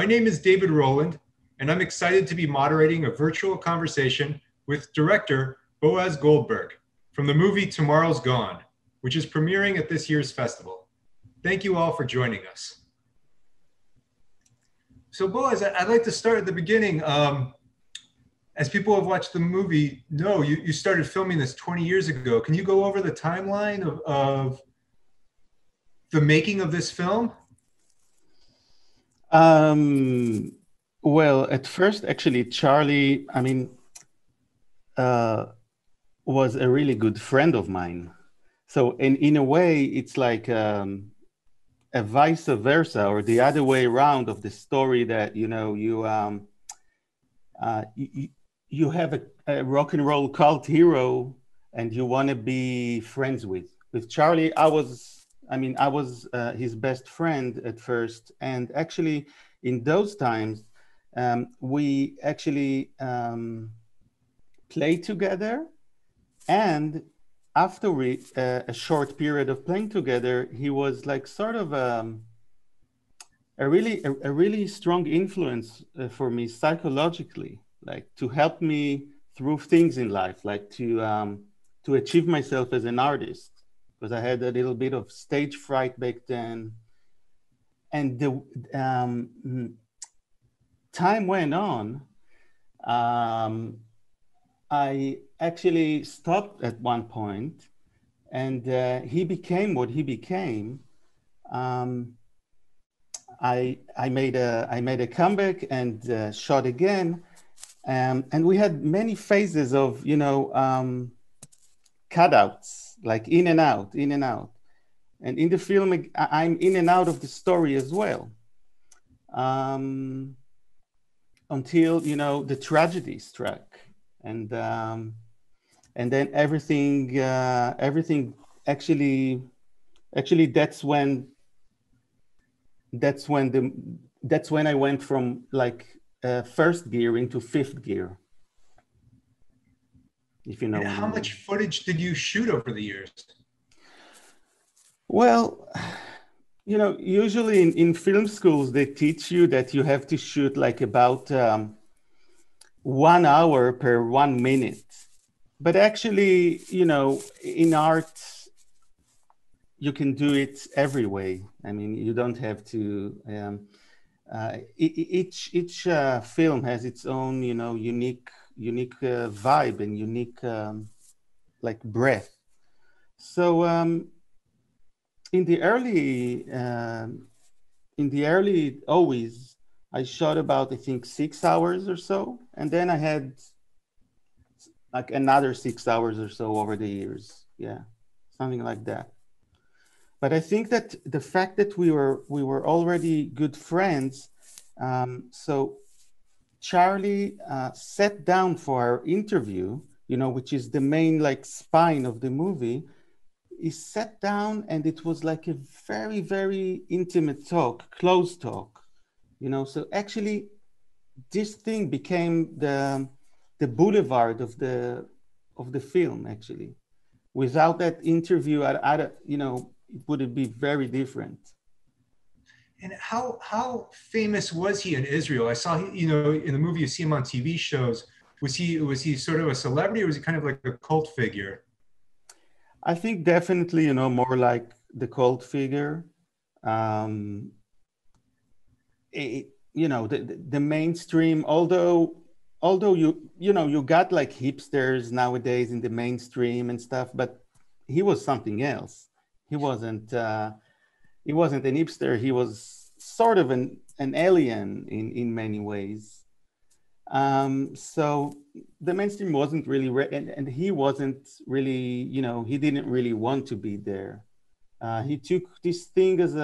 My name is David Rolland, and I'm excited to be moderating a virtual conversation with director Boaz Goldberg from the movie Tomorrow's Gone, which is premiering at this year's festival. Thank you all for joining us. So Boaz, I'd like to start at the beginning. As people have watched the movie know, you started filming this 20 years ago. Can you go over the timeline of the making of this film? Well, at first, actually, Charlie, was a really good friend of mine. So in a way, it's like a vice versa, or the other way around of the story that, you know, you have a rock and roll cult hero and you want to be friends with. With Charlie, I was his best friend at first. And actually, in those times, we actually played together. And after a short period of playing together, he was like sort of a really strong influence for me psychologically, like to help me through things in life, like to achieve myself as an artist. Because I had a little bit of stage fright back then. And the time went on. I actually stopped at one point, and he became what he became. I made a comeback and shot again. And we had many phases of, you know, cutouts. Like in and out, in and out. And in the film, I'm in and out of the story as well. Until, you know, the tragedy struck. And then everything actually that's when I went from like first gear into fifth gear. If you know. And how much footage did you shoot over the years? Well, you know, usually in film schools, they teach you that you have to shoot like about 1 hour per 1 minute. But actually, you know, in art, you can do it every way. I mean, you don't have to, each film has its own, you know, unique vibe and unique like breath. So in the early always, I shot about, I think, 6 hours or so. And then I had like another 6 hours or so over the years. Yeah, something like that. But I think that the fact that we were already good friends, so Charlie sat down for our interview, you know, which is the main like spine of the movie. He sat down and it was like a very, very intimate talk, close talk, you know. So actually this thing became the boulevard of the film, actually. Without that interview, I you know, it would be very different. And how famous was he in Israel? I saw, you know, in the movie you see him on TV shows. Was he sort of a celebrity, or was he kind of like a cult figure? I think definitely, you know, more like the cult figure. You know, the mainstream. Although you know, you got like hipsters nowadays in the mainstream and stuff, but he was something else. He wasn't. He wasn't an hipster. He was sort of an alien in many ways. So the mainstream wasn't really, and he wasn't really, you know, he didn't really want to be there. He took this thing as a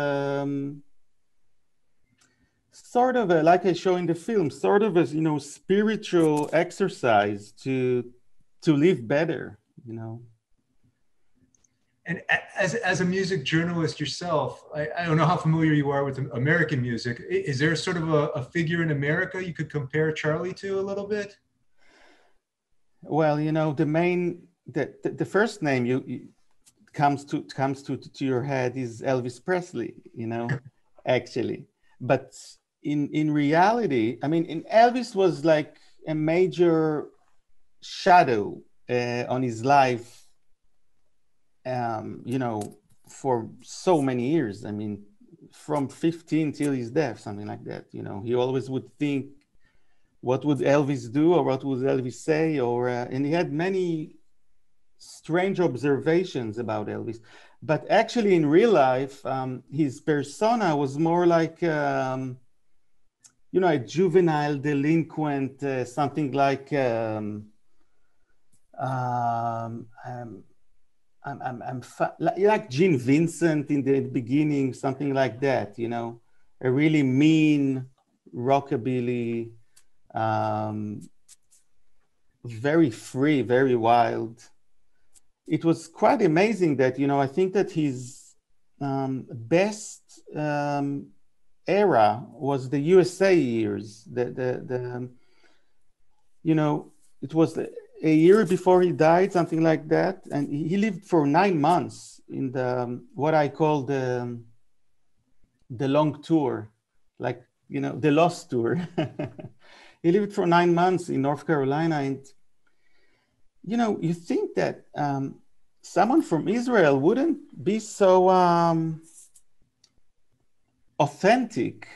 sort of a, like I show in the film, sort of as, you know, spiritual exercise to live better, you know. And as a music journalist yourself, I don't know how familiar you are with American music. Is there sort of a figure in America you could compare Charlie to a little bit? Well, you know, the first name you comes to your head is Elvis Presley, you know, actually. But in reality, I mean, in Elvis was like a major shadow on his life, you know, for so many years. I mean, from 15 till his death, something like that. You know, he always would think, what would Elvis do, or what would Elvis say, or and he had many strange observations about Elvis. But actually, in real life, his persona was more like, you know, a juvenile delinquent, something like, like Gene Vincent in the beginning, something like that, you know, a really mean rockabilly, very free, very wild. It was quite amazing that, you know, I think that his best era was the USA years. You know, it was a year before he died, something like that. And he lived for 9 months in the, what I call the long tour, like, you know, the lost tour. He lived for 9 months in North Carolina, and you know, you think that someone from Israel wouldn't be so authentic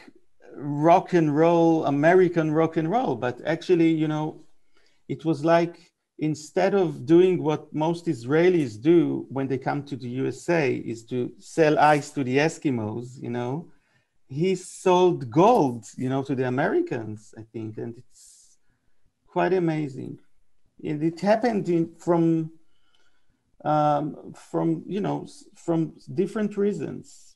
rock and roll, American rock and roll. But actually, you know, it was like, instead of doing what most Israelis do when they come to the USA, is to sell ice to the Eskimos, you know, he sold gold, you know, to the Americans, I think. And it's quite amazing. And it happened from you know, from different reasons.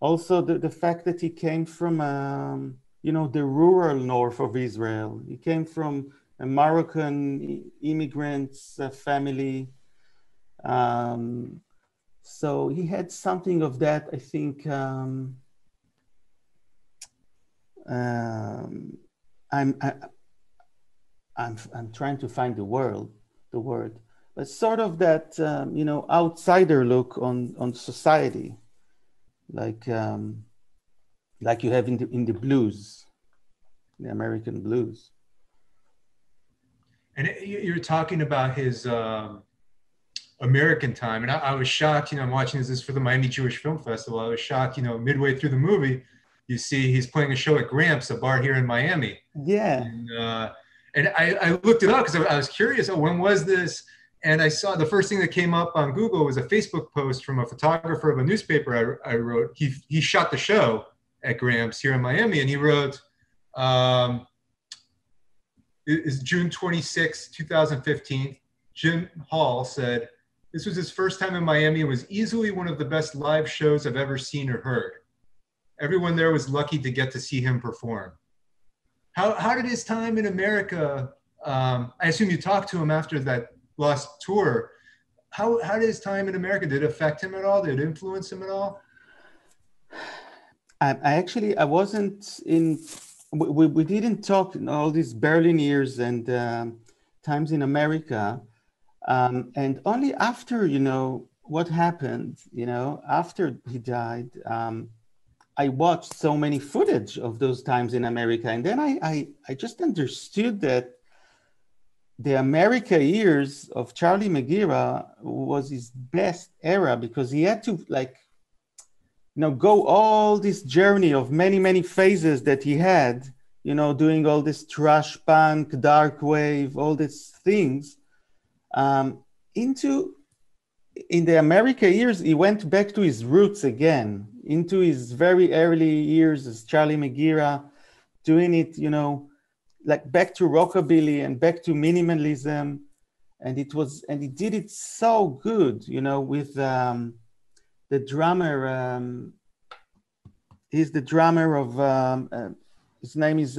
Also, the fact that he came from you know, the rural north of Israel. He came from a Moroccan immigrants family, so he had something of that, I think. I'm trying to find the word, but sort of that, you know, outsider look on society, like you have in the blues, the American blues. And you're talking about his American time, and I was shocked. You know, I'm watching this for the Miami Jewish Film Festival. I was shocked. You know, midway through the movie, you see he's playing a show at Gramps, a bar here in Miami. Yeah. And I looked it up because I was curious, oh, when was this? And I saw the first thing that came up on Google was a Facebook post from a photographer of a newspaper I wrote. He shot the show at Gramps here in Miami, and he wrote, it's June 26, 2015. Jim Hall said, this was his first time in Miami and was easily one of the best live shows I've ever seen or heard. Everyone there was lucky to get to see him perform. How did his time in America, I assume you talked to him after that last tour, how did his time in America, did it affect him at all? Did it influence him at all? I wasn't in, we didn't talk in all these Berlin years and times in America. And only after, you know, what happened, you know, after he died, I watched so many footage of those times in America. And then I just understood that the America years of Charlie Megira was his best era, because he had to, like, you know, go all this journey of many, many phases that he had, you know, doing all this trash punk, dark wave, all these things, in the America years, he went back to his roots again, into his very early years as Charlie Megira, doing it, you know, like back to rockabilly and back to minimalism. And he did it so good, you know, with the drummer. He's the drummer of, his name is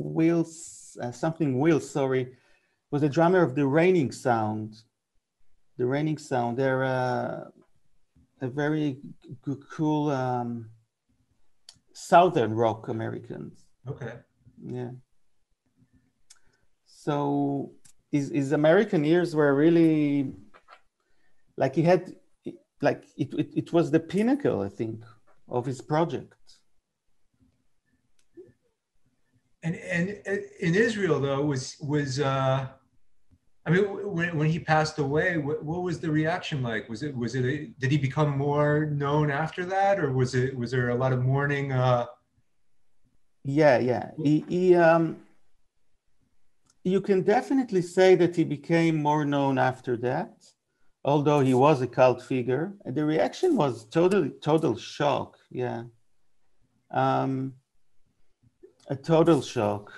Will, was the drummer of The Raining Sound. The Raining Sound, they're a very cool Southern rock Americans. Okay. Yeah. So his American years were really, like he had, like it was the pinnacle, I think, of his project. And in Israel, though, was I mean, when he passed away, what was the reaction like? Did he become more known after that, or was there a lot of mourning? Yeah. He you can definitely say that he became more known after that, although he was a cult figure. The reaction was total shock. Yeah. A total shock.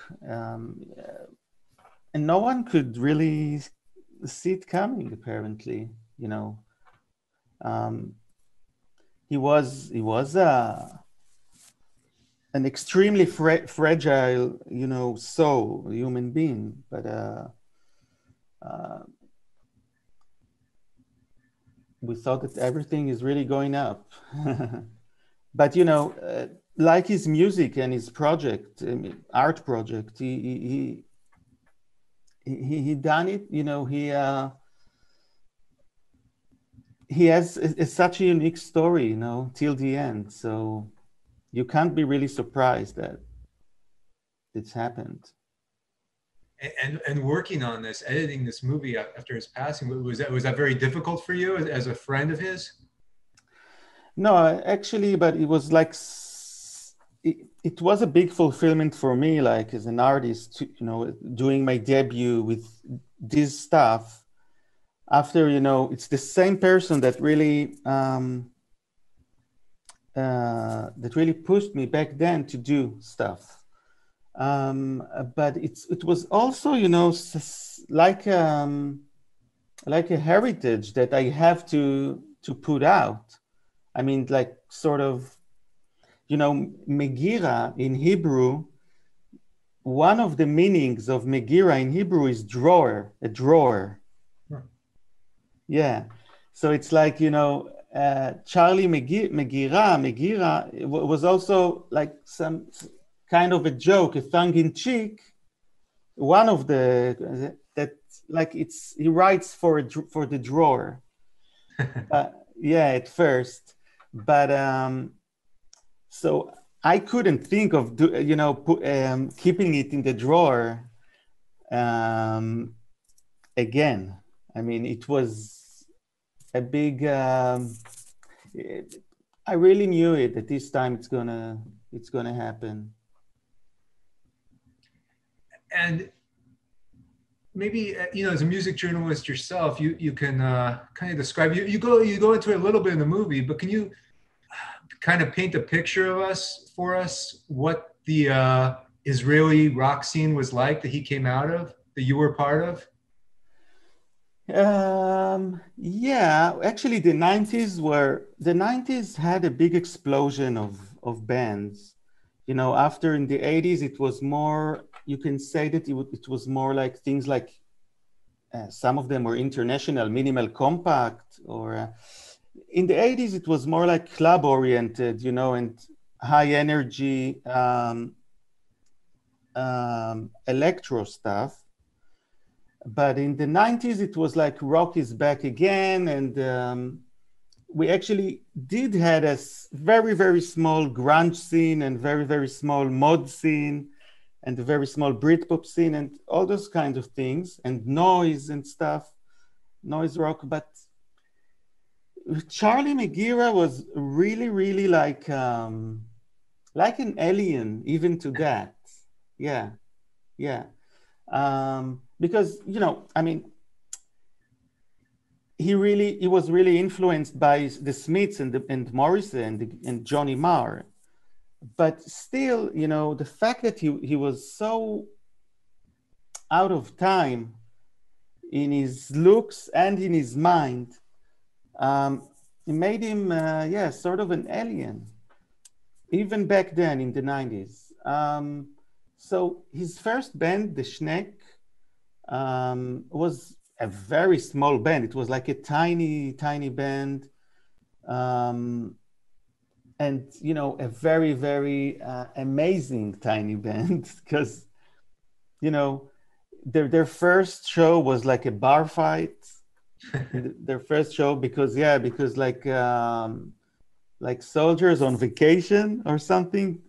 And no one could really see it coming, apparently, you know. He was an extremely fragile, you know, soul, human being, but we thought that everything is really going up. But, you know, like his music and his project, art project, he done it, you know, he has such a unique story, you know, till the end. So you can't be really surprised that it's happened. And working on this, editing this movie after his passing, was that very difficult for you as a friend of his? No, actually, but it was like, it was a big fulfillment for me, like as an artist, you know, doing my debut with this stuff. After, you know, it's the same person that really pushed me back then to do stuff. But it was also, you know, like a heritage that I have to put out. I mean, like sort of, you know, Megira in Hebrew, one of the meanings of Megira in Hebrew is drawer, a drawer. Right. Yeah. So it's like, you know, Charlie Megira it was also like some kind of a joke, a tongue in cheek. One of the, that like it's, he writes for the drawer. Yeah, at first, but so I couldn't think of keeping it in the drawer again. I mean, it was a big. I really knew it that this time it's gonna happen. And maybe, you know, as a music journalist yourself, you can kind of describe, you go into it a little bit in the movie, but can you kind of paint a picture for us, what the Israeli rock scene was like that he came out of, that you were part of? Yeah, actually the 90s had a big explosion of bands. You know, after in the 80s, it was more, you can say that it was more like things like some of them were international, minimal compact, or in the 80s, it was more like club oriented, you know, and high energy electro stuff. But in the 90s, it was like rock is back again. And we actually did had a very, very small grunge scene and very, very small mod scene and a very small Britpop scene and all those kinds of things and noise and stuff, noise rock. But Charlie Megira was really, really like an alien even to that. Yeah. Because, you know, I mean, he was really influenced by the Smiths and Morrissey and Johnny Marr. But still, you know, the fact that he was so out of time in his looks and in his mind, it made him, sort of an alien, even back then in the 90s. So his first band, the Schneck, was a very small band. It was like a tiny, tiny band. And, you know, a very, very amazing tiny band because, you know, their first show was like a bar fight. Their first show because like soldiers on vacation or something.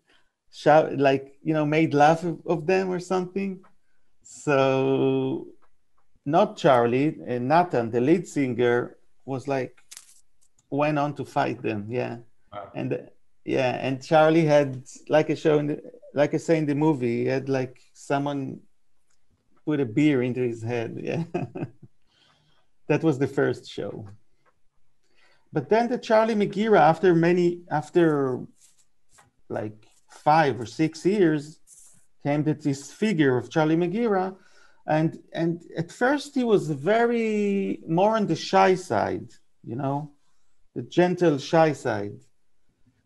shout, like, you know, made laugh of them or something. So not Charlie, and Nathan, the lead singer, was like, went on to fight them. Yeah. Wow. And yeah, and Charlie had like a show in the, like I say in the movie, he had like someone put a beer into his head. Yeah. That was the first show. But then the Charlie Megira, after like 5 or 6 years, came to this figure of Charlie Megira. And at first he was very more on the shy side, you know, the gentle shy side.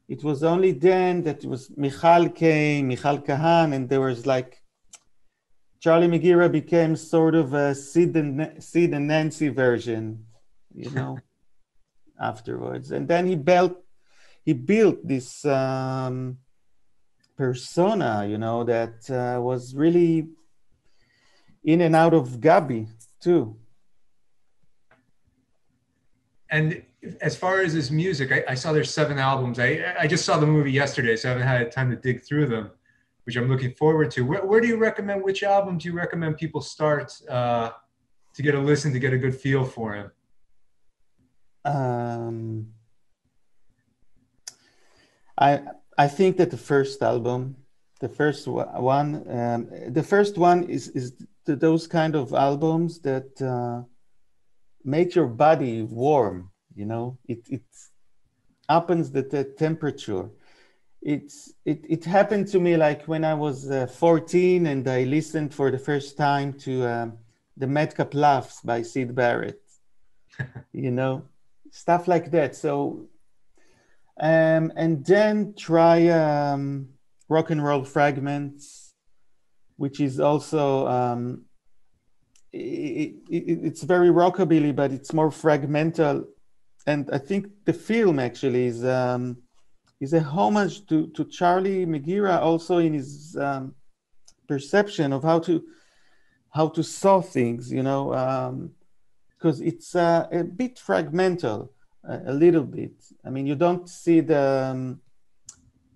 It was only then that it was Michal came, Michal Kahan, and there was like, Charlie Megira became sort of a Sid and Nancy version, you know. Afterwards, and then he built this persona, you know, that was really in and out of Gabi too. And as far as his music, I saw there's 7 albums. I just saw the movie yesterday, so I haven't had time to dig through them, which I'm looking forward to. Where do you recommend? Which album do you recommend people start to get a listen to get a good feel for him? I think that the first one is those kind of albums that make your body warm. You know, it uppens the temperature. It happened to me like when I was 14 and I listened for the first time to the Madcap Laughs by Syd Barrett. You know. Stuff like that. So, and then try Rock and Roll Fragments, which is also, it's very rockabilly, but it's more fragmental. And I think the film actually is a homage to Charlie Megira, also in his perception of how to saw things, you know. Because it's a bit fragmental, a little bit. I mean, you don't see the,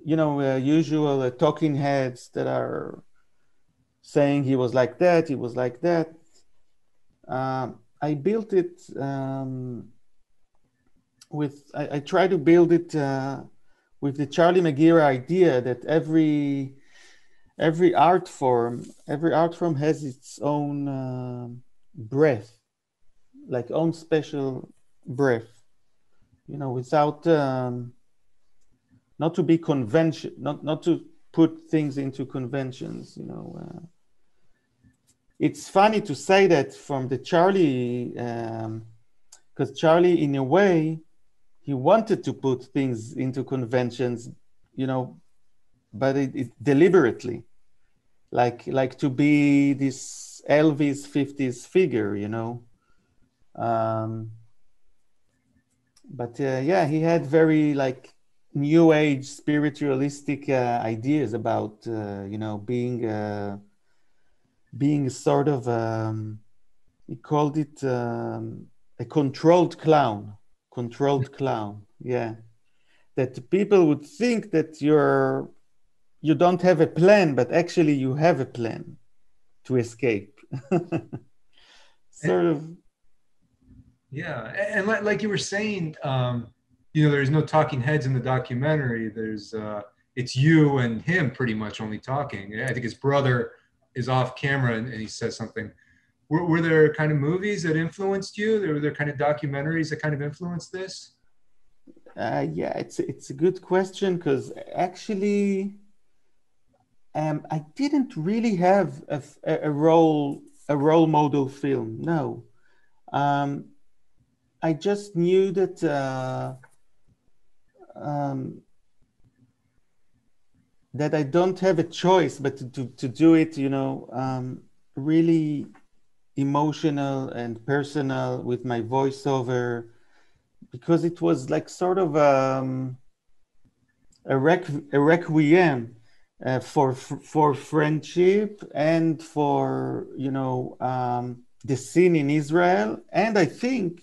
you know, usual talking heads that are saying he was like that, he was like that. I built it I try to build it with the Charlie Megira idea that every art form has its own breath. Like own special breath, you know, without, not to be convention, not to put things into conventions, you know. It's funny to say that from the Charlie, because Charlie, in a way, he wanted to put things into conventions, you know, but it deliberately, like to be this Elvis 50s figure, you know. Yeah, he had very like new age spiritualistic ideas about you know, being sort of he called it a controlled clown. Yeah, that people would think that you don't have a plan, but actually you have a plan to escape. Sort of. Yeah, and like you were saying, you know, there's no talking heads in the documentary. There's it's you and him pretty much only talking. I think his brother is off camera and he says something. Were there kind of movies that influenced you? Were there kind of documentaries that kind of influenced this? Yeah, it's a good question, because actually, I didn't really have a role model film. No. I just knew that that I don't have a choice but to do it, you know, really emotional and personal with my voiceover, because it was like sort of a requiem for friendship and for, you know, the scene in Israel. And I think,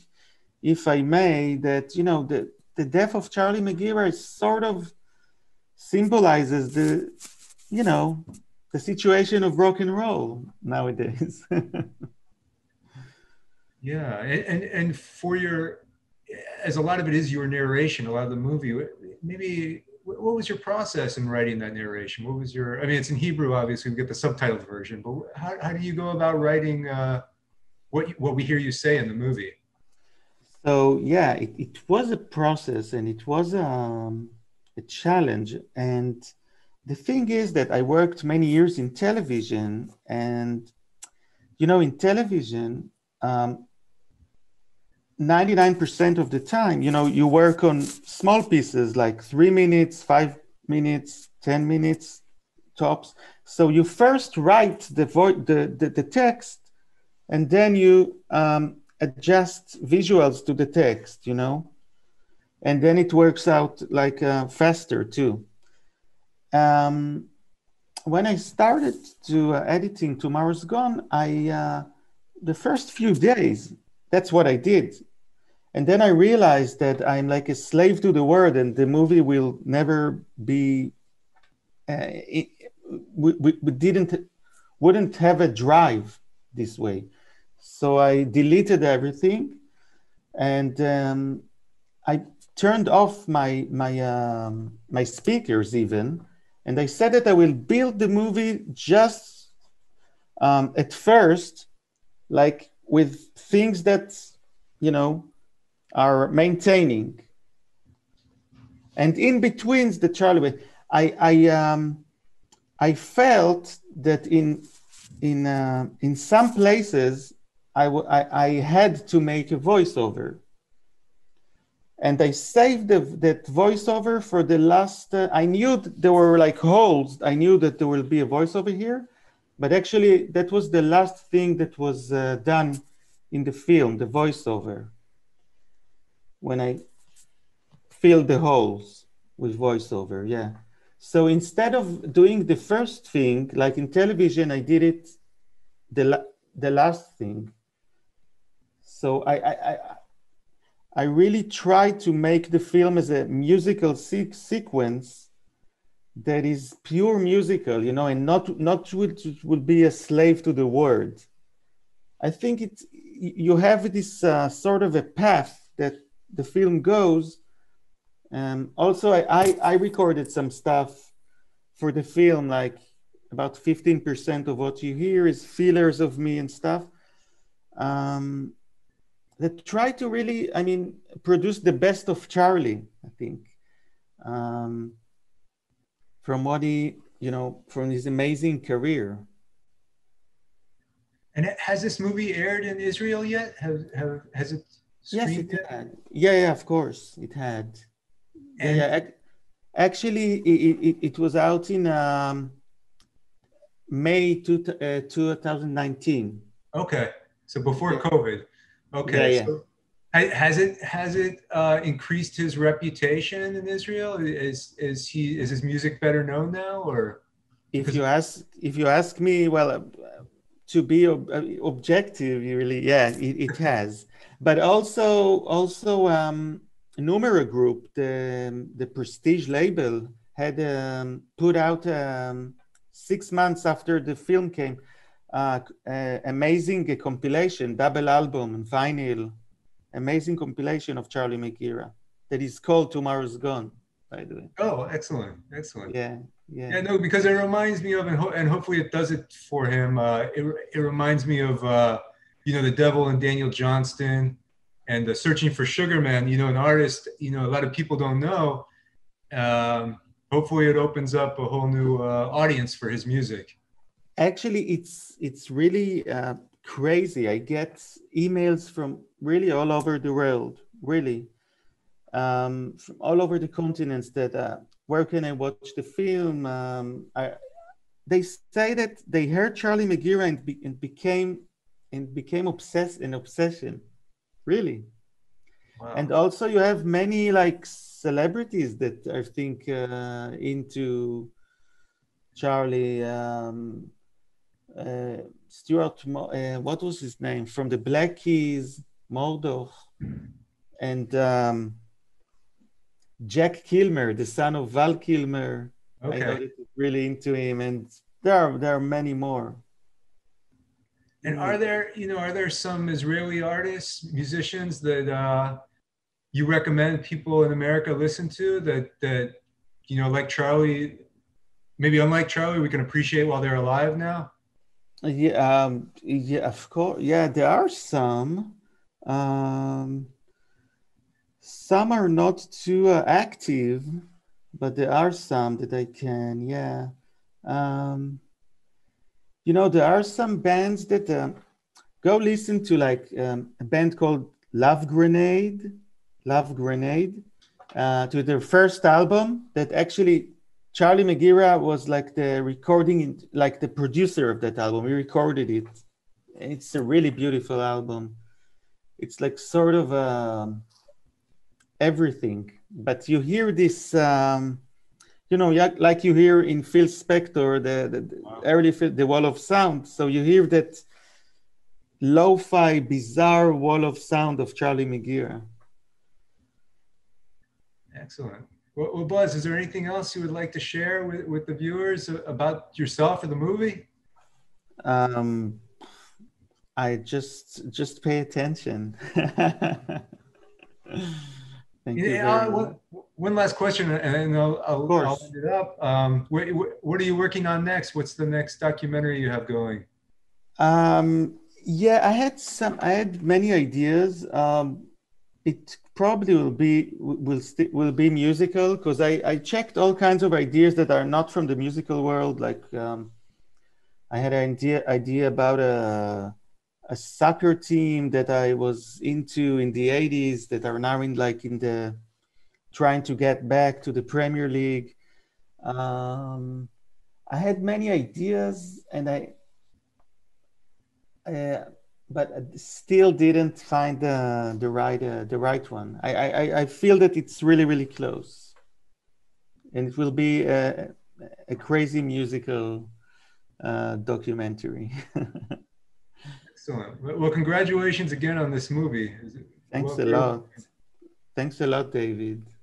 if I may, that, you know, the death of Charlie Megira sort of symbolizes the you know, the situation of rock and roll nowadays. Yeah, and for your, as a lot of it is your narration, a lot of the movie, maybe, what was your process in writing that narration? What was your, I mean, it's in Hebrew, obviously, we get the subtitled version, but how do you go about writing what we hear you say in the movie? So, yeah, it was a process, and it was a challenge. And the thing is that I worked many years in television, and, you know, in television, 99% of the time, you know, you work on small pieces like 3 minutes, 5 minutes, 10 minutes tops. So you first write the text, and then you adjust visuals to the text, you know, and then it works out like faster too. When I started to editing Tomorrow's Gone, the first few days, that's what I did. And then I realized that I'm like a slave to the word, and the movie will never be, wouldn't have a drive this way. So I deleted everything, and I turned off my speakers even. And I said that I will build the movie just at first, like with things that, you know, are maintaining, and in between the Charlie, I felt that in some places I had to make a voiceover, and I saved that voiceover for the last. I knew there were like holes. I knew that there will be a voiceover here, but actually that was the last thing that was done in the film, the voiceover, when I filled the holes with voiceover, yeah. So instead of doing the first thing, like in television, I did it the last thing. So I really tried to make the film as a musical sequence that is pure musical, you know, and not would be a slave to the word. I think you have this sort of a path that the film goes. Also, I recorded some stuff for the film, like about 15% of what you hear is feelers of me and stuff. That try to really, I mean, produce the best of Charlie, I think. From what he, you know, from his amazing career. And has this movie aired in Israel yet? Has it streamed? Yes, it had. Yeah, of course, it had. And yeah, actually, it was out in May 2019. Okay, so before COVID. Okay, yeah. So has it increased his reputation in Israel? Is his music better known now, or? If you ask me, well. To be objective, really, yeah, it has. But also, Numero Group, the prestige label, had put out 6 months after the film came, amazing compilation, double album and vinyl, amazing compilation of Charlie Megira that is called Tomorrow's Gone, by the way. Oh, excellent. Yeah. Yeah, no, because it reminds me of, and hopefully it does it for him. It reminds me of, you know, The Devil and Daniel Johnston, and the Searching for Sugar Man. You know, an artist, you know, a lot of people don't know. Hopefully, it opens up a whole new audience for his music. Actually, it's really crazy. I get emails from really all over the world, really, from all over the continents that. Where can I watch the film? They say that they heard Charlie Megira and became obsessed, an obsession, really. Wow. And also you have many like celebrities that I think into Charlie, Stuart, what was his name? From the Black Keys, Murdoch, and Jack Kilmer, the son of Val Kilmer. Okay. I know that really into him, and there are many more. And are there some Israeli artists, musicians that you recommend people in America listen to that you know, like Charlie, maybe unlike Charlie, we can appreciate while they're alive now? Yeah, yeah, of course. Yeah, there are some. Some are not too active, but there are some that I can. Yeah, you know, there are some bands that go listen to, like a band called Love Grenade, to their first album. That actually Charlie Megira was like the recording, like the producer of that album. He recorded it. It's a really beautiful album. It's like sort of everything, but you hear this, you know, like you hear in Phil Spector, the early, the wall of sound. So you hear that lo-fi, bizarre wall of sound of Charlie Megira. Excellent. Well, Boaz, is there anything else you would like to share with the viewers about yourself or the movie? I just pay attention. Thank you very much. One last question, and I'll end it up. What are you working on next? What's the next documentary you have going? Yeah, I had many ideas. It probably will be musical, because I checked all kinds of ideas that are not from the musical world. Like I had an idea about a soccer team that I was into in the 80s that are now trying to get back to the Premier League. I had many ideas, and but I still didn't find the right one. I feel that it's really, really close, and it will be a crazy musical documentary. Excellent. Well, congratulations again on this movie. Thanks a lot. Thanks a lot, David.